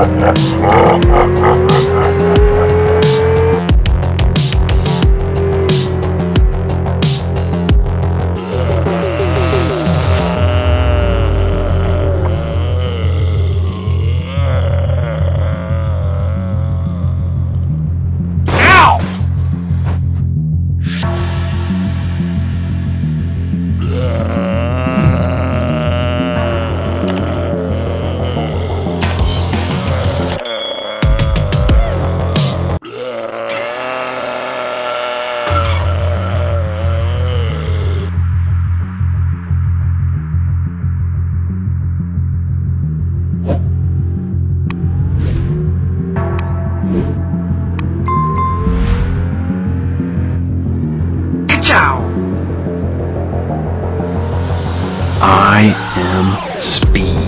I am speed.